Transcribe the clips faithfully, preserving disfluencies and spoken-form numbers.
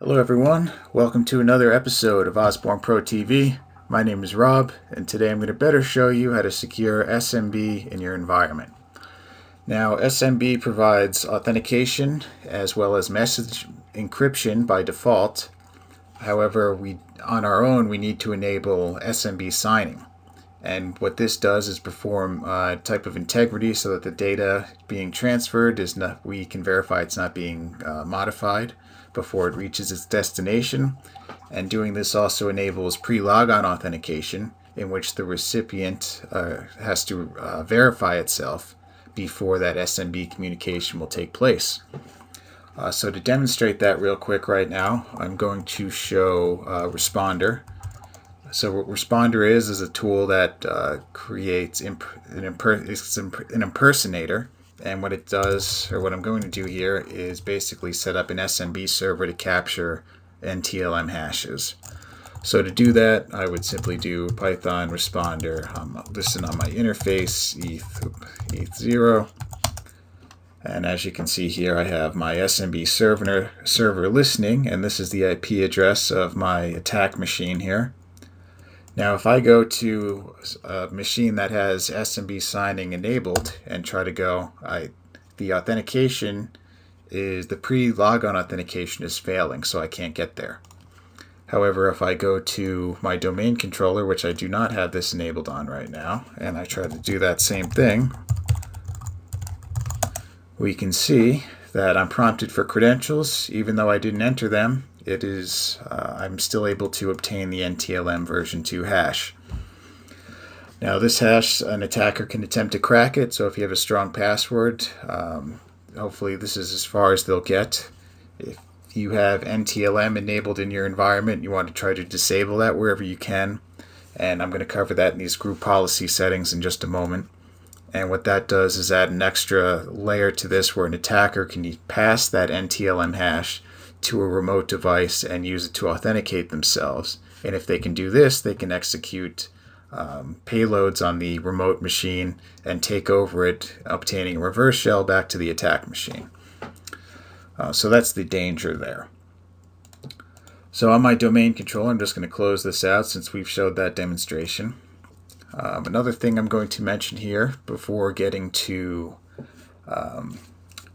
Hello everyone, welcome to another episode of Osborne Pro T V. My name is Rob, and today I'm going to better show you how to secure S M B in your environment. Now, S M B provides authentication as well as message encryption by default. However, we on our own we need to enable S M B signing, and what this does is perform a type of integrity so that the data being transferred is not we can verify it's not being uh, modified before it reaches its destination. And doing this also enables pre-logon authentication, in which the recipient uh, has to uh, verify itself before that S M B communication will take place. Uh, so to demonstrate that real quick right now, I'm going to show uh, Responder. So what Responder is is a tool that uh, creates imp an, imper it's an impersonator. And what it does, or what I'm going to do here, is basically set up an S M B server to capture N T L M hashes. So to do that, I would simply do Python responder um, listen on my interface, E T H zero. And as you can see here, I have my S M B server, server listening, and this is the I P address of my attack machine here. Now, if I go to a machine that has S M B signing enabled and try to go, I, the authentication is the pre-logon authentication is failing, so I can't get there. However, if I go to my domain controller, which I do not have this enabled on right now, and I try to do that same thing, we can see that I'm prompted for credentials. Even though I didn't enter them, it is, uh, I'm still able to obtain the N T L M version two hash. Now this hash, an attacker can attempt to crack it, so if you have a strong password, um, hopefully this is as far as they'll get. If you have N T L M enabled in your environment, you want to try to disable that wherever you can, and I'm going to cover that in these group policy settings in just a moment. And what that does is add an extra layer to this where an attacker can pass that N T L M hash to a remote device and use it to authenticate themselves. And if they can do this, they can execute um, payloads on the remote machine and take over it, obtaining a reverse shell back to the attack machine. Uh, so that's the danger there. So on my domain controller, I'm just going to close this out since we've showed that demonstration. Um, another thing I'm going to mention here before getting to um,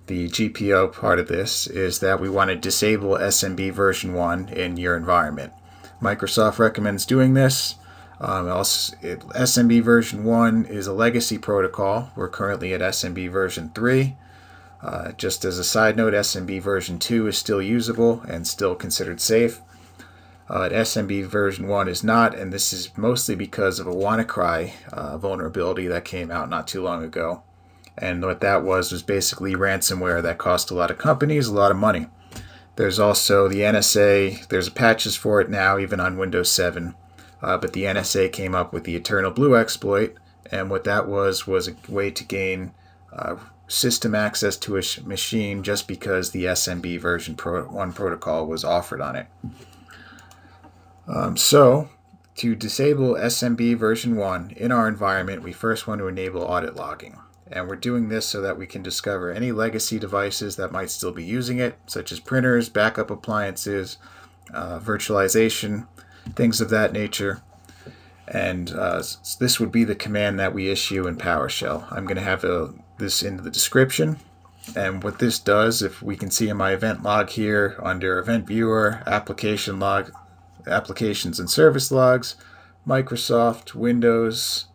the G P O part of this is that we want to disable S M B version one in your environment. Microsoft recommends doing this. Um, also, it, S M B version one is a legacy protocol. We're currently at S M B version three. Uh, just as a side note, S M B version two is still usable and still considered safe. Uh, S M B version one is not, and this is mostly because of a WannaCry uh, vulnerability that came out not too long ago. And what that was was basically ransomware that cost a lot of companies a lot of money. There's also the N S A, there's patches for it now, even on Windows seven. Uh, but the N S A came up with the Eternal Blue exploit, and what that was was a way to gain uh, system access to a machine just because the S M B version one protocol was offered on it. Um, so, to disable S M B version one in our environment, we first want to enable audit logging. And we're doing this so that we can discover any legacy devices that might still be using it, such as printers, backup appliances, uh, virtualization, things of that nature. And uh, this would be the command that we issue in PowerShell. I'm going to have a, this in the description. And what this does, if we can see in my event log here, under Event Viewer, Application Log, applications and service logs, Microsoft, Windows,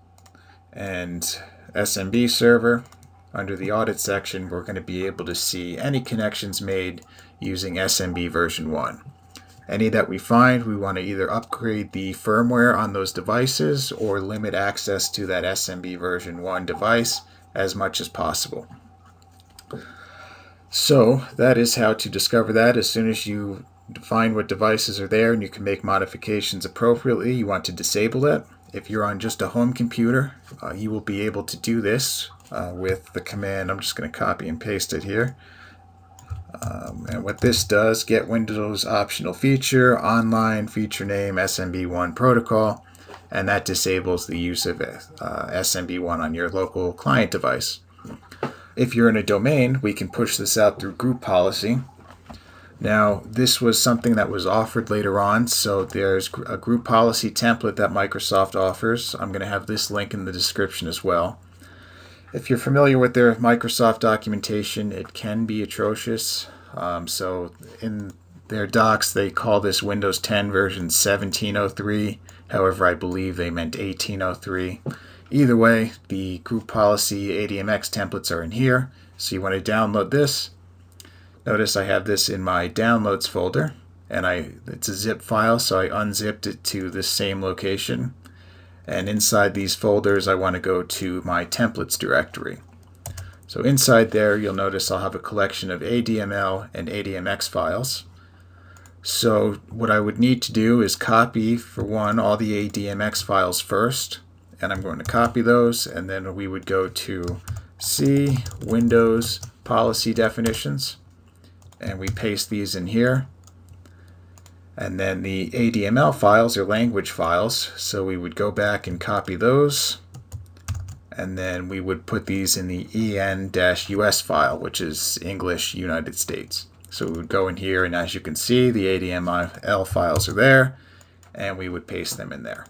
and S M B server. Under the audit section, we're going to be able to see any connections made using S M B version one. Any that we find, we want to either upgrade the firmware on those devices or limit access to that S M B version one device as much as possible. So that is how to discover that. As soon as you define what devices are there and you can make modifications appropriately, you want to disable that. If you're on just a home computer, uh, you will be able to do this uh, with the command. I'm just going to copy and paste it here. Um, and what this does, get Windows optional feature, online feature name, S M B one protocol, and that disables the use of uh, S M B one on your local client device. If you're in a domain, we can push this out through group policy. Now, this was something that was offered later on, so there's a group policy template that Microsoft offers. I'm going to have this link in the description as well. If you're familiar with their Microsoft documentation, it can be atrocious. Um, so in their docs, they call this Windows ten version seventeen oh three. However, I believe they meant eighteen oh three. Either way, the group policy A D M X templates are in here. So you want to download this. Notice I have this in my downloads folder, and I it's a zip file, so I unzipped it to this same location. And inside these folders, I want to go to my templates directory. So inside there, you'll notice I'll have a collection of A D M L and A D M X files. So what I would need to do is copy, for one, all the A D M X files first, and I'm going to copy those, and then we would go to C, Windows, Policy Definitions, and we paste these in here. And then the A D M L files are language files, so we would go back and copy those, and then we would put these in the E N U S file, which is English United States. So we would go in here, and as you can see, the A D M L files are there, and we would paste them in there.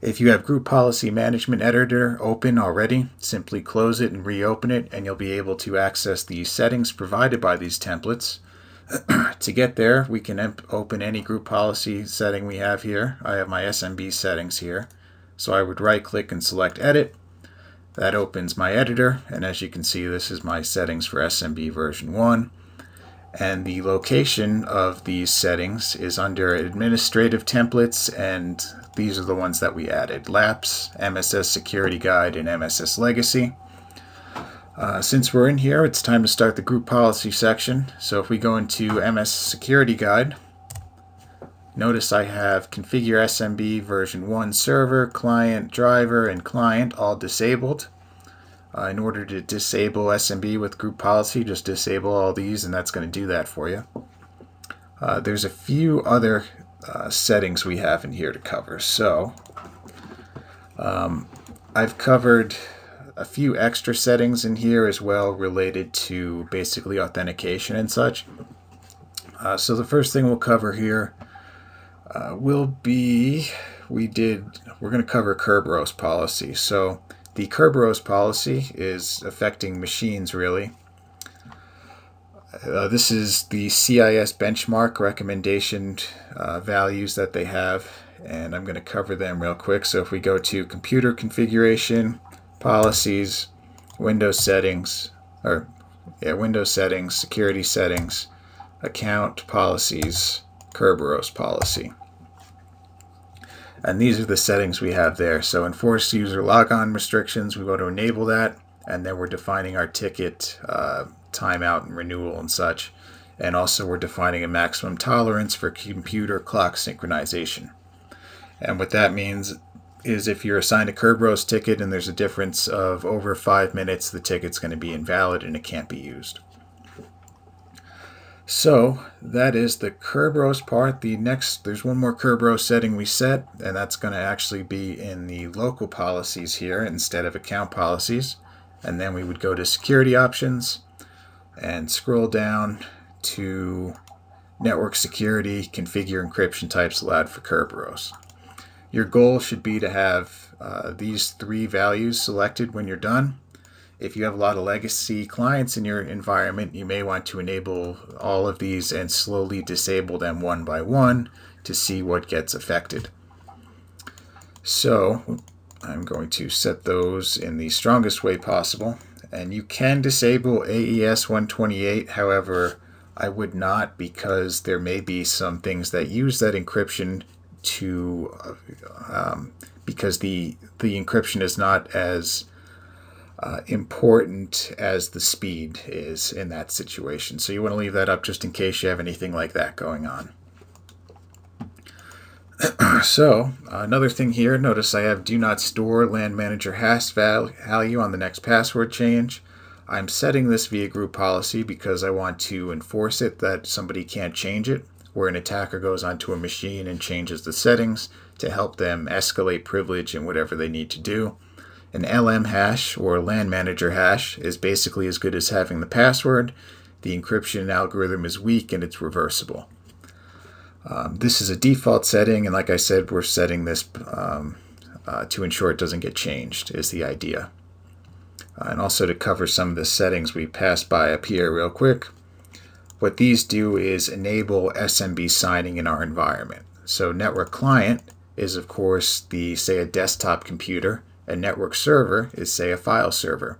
If you have Group Policy Management Editor open already, simply close it and reopen it, and you'll be able to access the settings provided by these templates. To get there, we can open any group policy setting we have here. I have my S M B settings here. So I would right-click and select Edit. That opens my editor, and as you can see, this is my settings for S M B version one. And the location of these settings is under Administrative Templates, and these are the ones that we added: L A P S, M S S Security Guide, and M S S Legacy. Uh, since we're in here, it's time to start the group policy section. So if we go into M S Security Guide, notice I have Configure S M B version one server, client, driver, and client all disabled. Uh, in order to disable S M B with group policy, just disable all these, and that's going to do that for you. Uh, there's a few other uh, settings we have in here to cover. So um, I've covered a few extra settings in here as well related to basically authentication and such. Uh, so the first thing we'll cover here uh, will be, we did, we're going to cover Kerberos policy. So the Kerberos policy is affecting machines really. Uh, this is the C I S benchmark recommendation uh, values that they have, and I'm going to cover them real quick. So if we go to computer configuration, policies, Windows settings, or yeah, Windows settings, security settings, account policies, Kerberos policy. And these are the settings we have there. So enforce user logon restrictions, we want to enable that, and then we're defining our ticket uh, timeout and renewal and such. And also we're defining a maximum tolerance for computer clock synchronization. And what that means is if you're assigned a Kerberos ticket and there's a difference of over five minutes, the ticket's going to be invalid and it can't be used. So that is the Kerberos part. The next, there's one more Kerberos setting we set, and that's going to actually be in the local policies here instead of account policies. And then we would go to security options and scroll down to network security, configure encryption types allowed for Kerberos. Your goal should be to have uh, these three values selected when you're done. If you have a lot of legacy clients in your environment, you may want to enable all of these and slowly disable them one by one to see what gets affected. So I'm going to set those in the strongest way possible. And you can disable A E S one twenty-eight, however, I would not, because there may be some things that use that encryption to um, because the the encryption is not as uh, important as the speed is in that situation. So you want to leave that up just in case you have anything like that going on. So uh, another thing here, notice I have do not store LAN manager hash value on the next password change. I'm setting this via group policy because I want to enforce it that somebody can't change it, where an attacker goes onto a machine and changes the settings to help them escalate privilege and whatever they need to do. An L M hash or LAN manager hash is basically as good as having the password. the encryption algorithm is weak and it's reversible. Um, this is a default setting, and like I said, we're setting this um, uh, to ensure it doesn't get changed is the idea. Uh, and also to cover some of the settings we passed by up here real quick. What these do is enable S M B signing in our environment. So network client is, of course, the, say, a desktop computer, and network server is, say, a file server.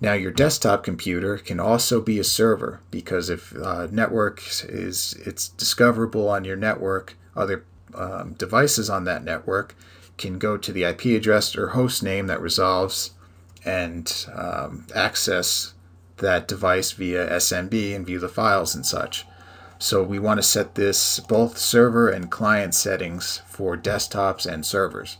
Now your desktop computer can also be a server, because if uh, network is it's discoverable on your network, other um, devices on that network can go to the I P address or host name that resolves and um, access that device via S M B and view the files and such. So we want to set this both server and client settings for desktops and servers.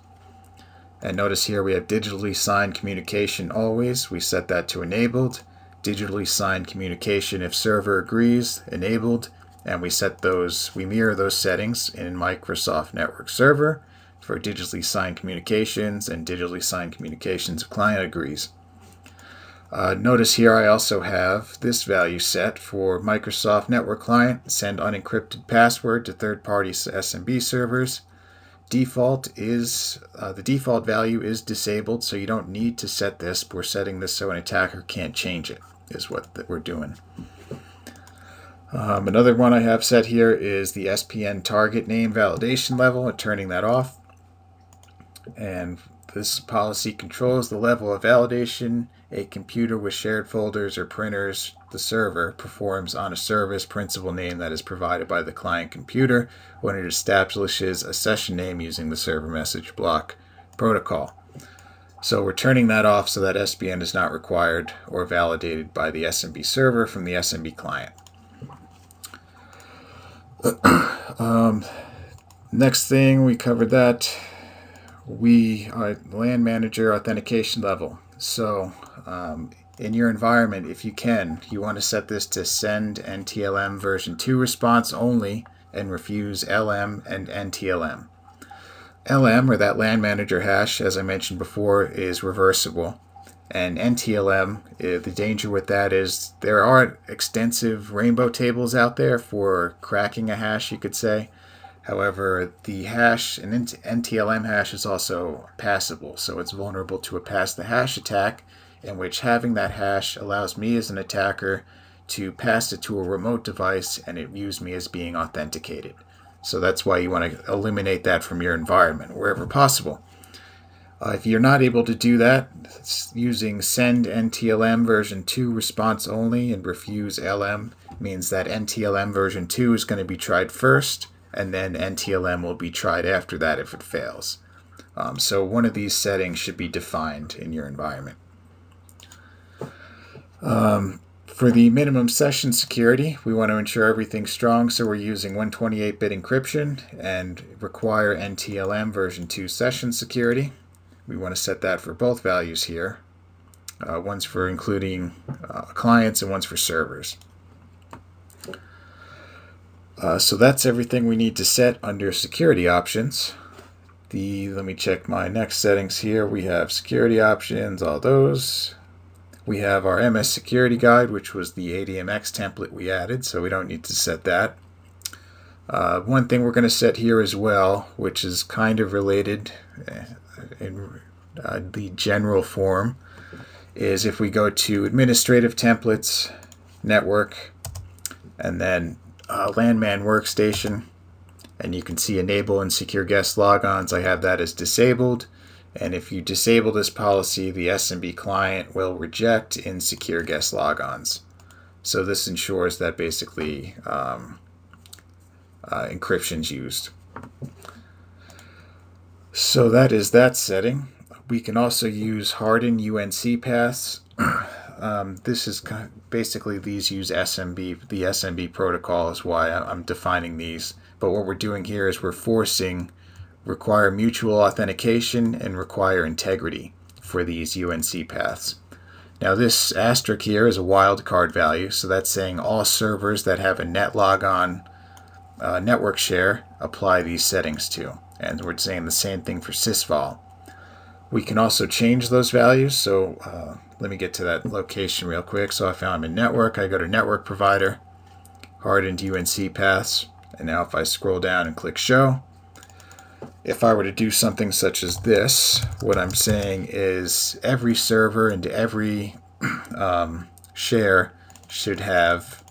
And notice here we have digitally signed communication always. We set that to enabled. Digitally signed communication if server agrees, enabled. And we set those, we mirror those settings in Microsoft Network Server for digitally signed communications and digitally signed communications if client agrees. Uh, notice here I also have this value set for Microsoft Network Client, send unencrypted password to third-party S M B servers. Default is, uh, the default value is disabled, so you don't need to set this. We're setting this so an attacker can't change it, is what that we're doing. Um, another one I have set here is the S P N target name validation level, and turning that off. And this policy controls the level of validation a computer with shared folders or printers, the server, performs on a service principal name that is provided by the client computer when it establishes a session name using the server message block protocol. So we're turning that off so that S P N is not required or validated by the S M B server from the S M B client. um, next thing, we covered that. We are LAN manager authentication level. So um, in your environment, if you can, you want to set this to send N T L M version two response only and refuse L M and N T L M. L M, or that LAN manager hash, as I mentioned before, is reversible. And N T L M, the danger with that is there are extensive rainbow tables out there for cracking a hash, you could say. However, the hash, an N T L M hash, is also passable, so it's vulnerable to a pass the hash attack, in which having that hash allows me as an attacker to pass it to a remote device and it views me as being authenticated. So that's why you want to eliminate that from your environment wherever possible. Uh, if you're not able to do that, using send N T L M version two response only and refuse L M means that N T L M version two is going to be tried first, and then N T L M will be tried after that if it fails. Um, so one of these settings should be defined in your environment. Um, for the minimum session security, we want to ensure everything's strong, so we're using one twenty-eight bit encryption and require N T L M version two session security. We want to set that for both values here, uh, one's for including uh, clients and one's for servers. Uh, so that's everything we need to set under security options. The let me check my next settings here. We have security options, all those. We have our M S security guide, which was the A D M X template we added, so we don't need to set that. Uh, one thing we're going to set here as well, which is kind of related in uh, the general form, is if we go to administrative templates, network, and then Uh, LanMan Workstation, and you can see enable and secure guest logons. I have that as disabled, and if you disable this policy, the S M B client will reject insecure guest logons. So this ensures that basically um, uh, encryption's used. So that is that setting. We can also use hardened U N C paths. Um, this is kind of, basically these use S M B, the S M B protocol is why I'm defining these. But what we're doing here is we're forcing require mutual authentication and require integrity for these U N C paths. Now this asterisk here is a wildcard value, so that's saying all servers that have a net logon uh, network share apply these settings to. And we're saying the same thing for sysvol. We can also change those values, so uh, let me get to that location real quick. So if I'm in network, I go to network provider, hardened U N C paths. And now if I scroll down and click show, if I were to do something such as this, what I'm saying is every server and every um, share should have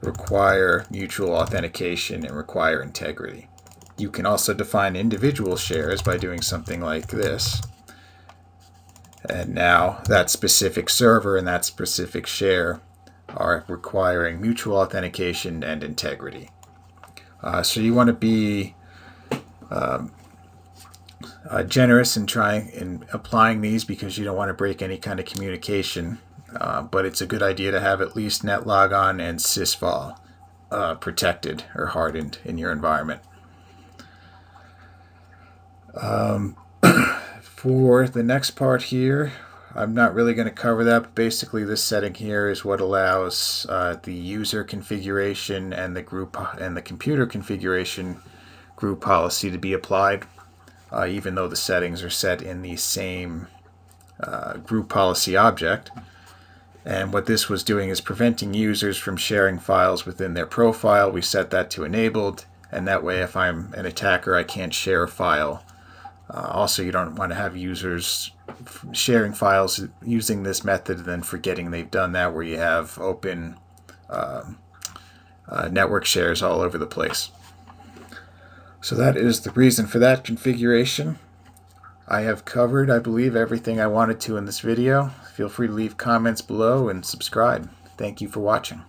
require mutual authentication and require integrity. You can also define individual shares by doing something like this. And now that specific server and that specific share are requiring mutual authentication and integrity. Uh, so you want to be um, uh, generous in trying in applying these, because you don't want to break any kind of communication. Uh, but it's a good idea to have at least netlogon and sysvol uh, protected or hardened in your environment. Um, for the next part here, I'm not really going to cover that, but basically this setting here is what allows uh, the user configuration and the group and the computer configuration group policy to be applied, uh, even though the settings are set in the same uh, group policy object. And what this was doing is preventing users from sharing files within their profile. We set that to enabled, and that way if I'm an attacker, I can't share a file. Uh, also, you don't want to have users sharing files using this method and then forgetting they've done that, where you have open um, uh, network shares all over the place. So that is the reason for that configuration. I have covered, I believe, everything I wanted to in this video. Feel free to leave comments below and subscribe. Thank you for watching.